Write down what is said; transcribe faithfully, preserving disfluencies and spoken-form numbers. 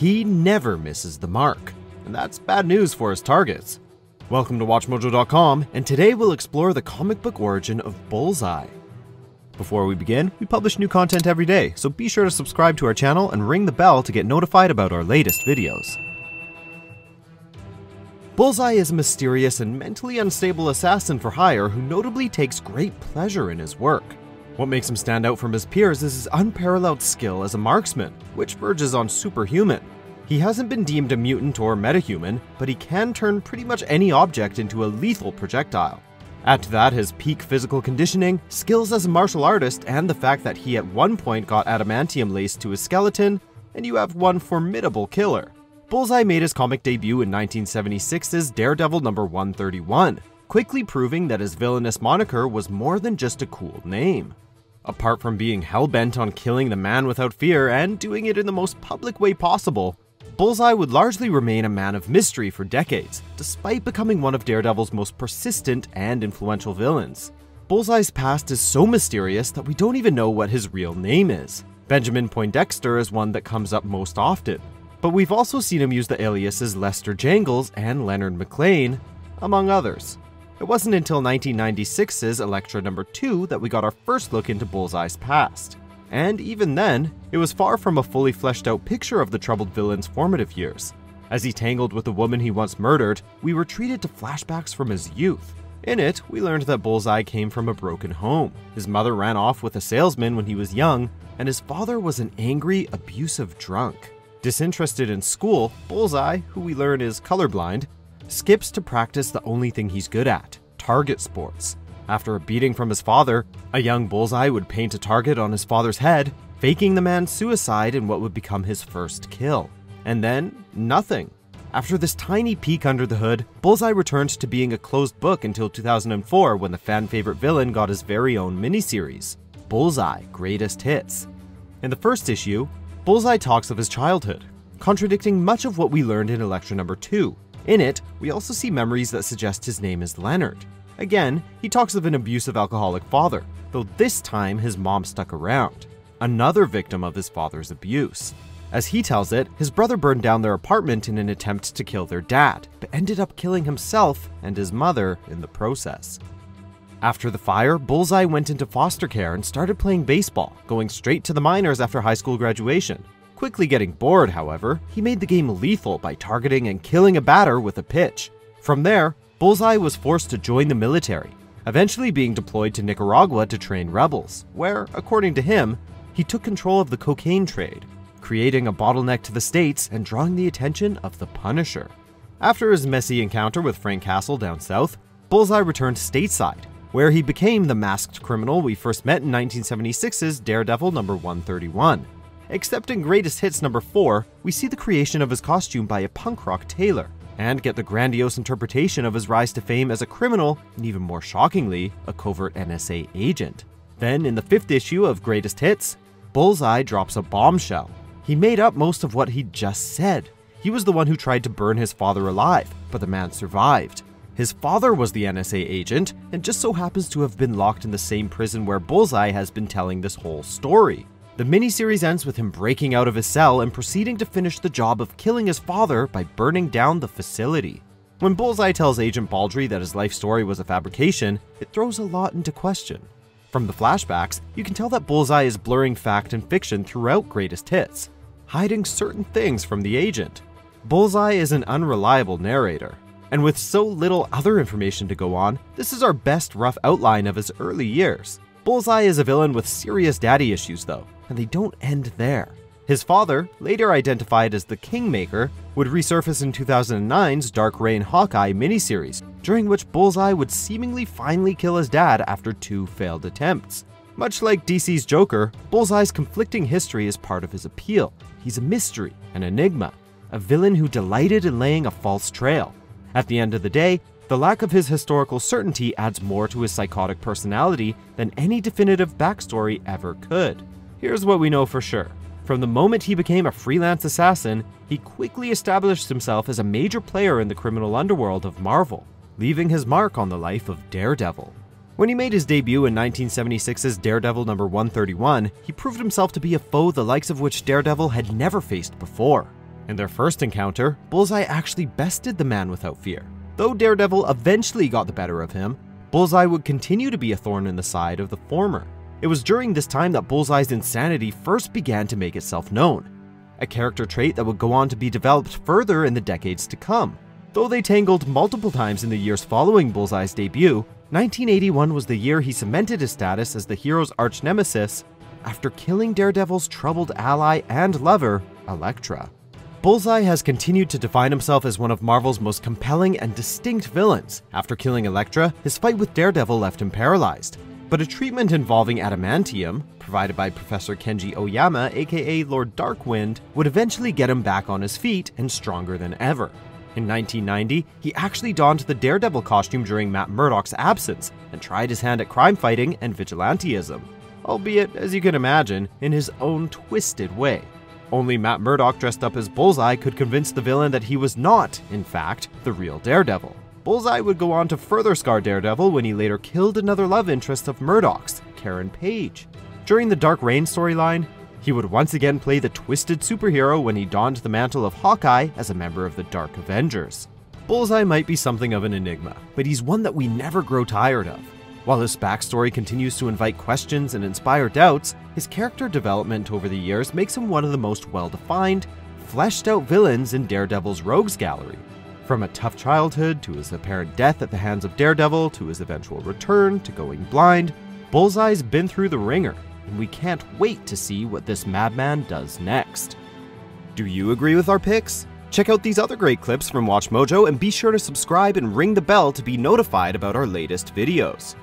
He never misses the mark, and that's bad news for his targets. Welcome to Watch Mojo dot com, and today we'll explore the comic book origin of Bullseye. Before we begin, we publish new content every day, so be sure to subscribe to our channel and ring the bell to get notified about our latest videos. Bullseye is a mysterious and mentally unstable assassin for hire who notably takes great pleasure in his work. What makes him stand out from his peers is his unparalleled skill as a marksman, which verges on superhuman. He hasn't been deemed a mutant or metahuman, but he can turn pretty much any object into a lethal projectile. Add to that his peak physical conditioning, skills as a martial artist, and the fact that he at one point got adamantium laced to his skeleton, and you have one formidable killer. Bullseye made his comic debut in nineteen seventy-six's Daredevil number one thirty-one, quickly proving that his villainous moniker was more than just a cool name. Apart from being hell-bent on killing the man without fear and doing it in the most public way possible, Bullseye would largely remain a man of mystery for decades, despite becoming one of Daredevil's most persistent and influential villains. Bullseye's past is so mysterious that we don't even know what his real name is. Benjamin Poindexter is one that comes up most often, but we've also seen him use the aliases Lester Jangles and Leonard McLean, among others. It wasn't until nineteen ninety-six's Electra number two that we got our first look into Bullseye's past, and even then, it was far from a fully fleshed out picture of the troubled villain's formative years. As he tangled with the woman he once murdered, we were treated to flashbacks from his youth. In it, we learned that Bullseye came from a broken home. His mother ran off with a salesman when he was young, and his father was an angry, abusive drunk. Disinterested in school, Bullseye, who we learn is colorblind, skips to practice the only thing he's good at, target sports. After a beating from his father, a young Bullseye would paint a target on his father's head, faking the man's suicide in what would become his first kill. And then, nothing. After this tiny peek under the hood, Bullseye returned to being a closed book until two thousand four when the fan-favorite villain got his very own miniseries, Bullseye Greatest Hits. In the first issue, Bullseye talks of his childhood, contradicting much of what we learned in Electra number two. In it, we also see memories that suggest his name is Leonard. Again, he talks of an abusive alcoholic father, though this time his mom stuck around, another victim of his father's abuse. As he tells it, his brother burned down their apartment in an attempt to kill their dad, but ended up killing himself and his mother in the process. After the fire, Bullseye went into foster care and started playing baseball, going straight to the minors after high school graduation. Quickly getting bored, however, he made the game lethal by targeting and killing a batter with a pitch. From there, Bullseye was forced to join the military, eventually being deployed to Nicaragua to train rebels, where, according to him, he took control of the cocaine trade, creating a bottleneck to the States and drawing the attention of the Punisher. After his messy encounter with Frank Castle down south, Bullseye returned stateside, where he became the masked criminal we first met in nineteen seventy-six's Daredevil number one thirty-one. Except in Greatest Hits number four, we see the creation of his costume by a punk rock tailor, and get the grandiose interpretation of his rise to fame as a criminal, and even more shockingly, a covert N S A agent. Then, in the fifth issue of Greatest Hits, Bullseye drops a bombshell. He made up most of what he'd just said. He was the one who tried to burn his father alive, but the man survived. His father was the N S A agent, and just so happens to have been locked in the same prison where Bullseye has been telling this whole story. The miniseries ends with him breaking out of his cell and proceeding to finish the job of killing his father by burning down the facility. When Bullseye tells Agent Baldry that his life story was a fabrication, it throws a lot into question. From the flashbacks, you can tell that Bullseye is blurring fact and fiction throughout Greatest Hits, hiding certain things from the agent. Bullseye is an unreliable narrator, and with so little other information to go on, this is our best rough outline of his early years. Bullseye is a villain with serious daddy issues though, and they don't end there. His father, later identified as the Kingmaker, would resurface in two thousand nine's Dark Reign Hawkeye miniseries, during which Bullseye would seemingly finally kill his dad after two failed attempts. Much like D C's Joker, Bullseye's conflicting history is part of his appeal. He's a mystery, an enigma, a villain who delighted in laying a false trail. At the end of the day, the lack of his historical certainty adds more to his psychotic personality than any definitive backstory ever could. Here's what we know for sure. From the moment he became a freelance assassin, he quickly established himself as a major player in the criminal underworld of Marvel, leaving his mark on the life of Daredevil. When he made his debut in nineteen seventy-six's Daredevil number one thirty-one, he proved himself to be a foe the likes of which Daredevil had never faced before. In their first encounter, Bullseye actually bested the Man Without Fear. Though Daredevil eventually got the better of him, Bullseye would continue to be a thorn in the side of the former. It was during this time that Bullseye's insanity first began to make itself known, a character trait that would go on to be developed further in the decades to come. Though they tangled multiple times in the years following Bullseye's debut, nineteen eighty-one was the year he cemented his status as the hero's arch-nemesis after killing Daredevil's troubled ally and lover, Electra. Bullseye has continued to define himself as one of Marvel's most compelling and distinct villains. After killing Electra, his fight with Daredevil left him paralyzed, but a treatment involving adamantium, provided by Professor Kenji Oyama, aka Lord Darkwind, would eventually get him back on his feet and stronger than ever. In nineteen ninety, he actually donned the Daredevil costume during Matt Murdock's absence and tried his hand at crime fighting and vigilantism, albeit, as you can imagine, in his own twisted way. Only Matt Murdock dressed up as Bullseye could convince the villain that he was not, in fact, the real Daredevil. Bullseye would go on to further scar Daredevil when he later killed another love interest of Murdock's, Karen Page. During the Dark Reign storyline, he would once again play the twisted superhero when he donned the mantle of Hawkeye as a member of the Dark Avengers. Bullseye might be something of an enigma, but he's one that we never grow tired of. While his backstory continues to invite questions and inspire doubts, his character development over the years makes him one of the most well-defined, fleshed-out villains in Daredevil's rogues gallery. From a tough childhood, to his apparent death at the hands of Daredevil, to his eventual return, to going blind, Bullseye's been through the ringer, and we can't wait to see what this madman does next. Do you agree with our picks? Check out these other great clips from WatchMojo and be sure to subscribe and ring the bell to be notified about our latest videos.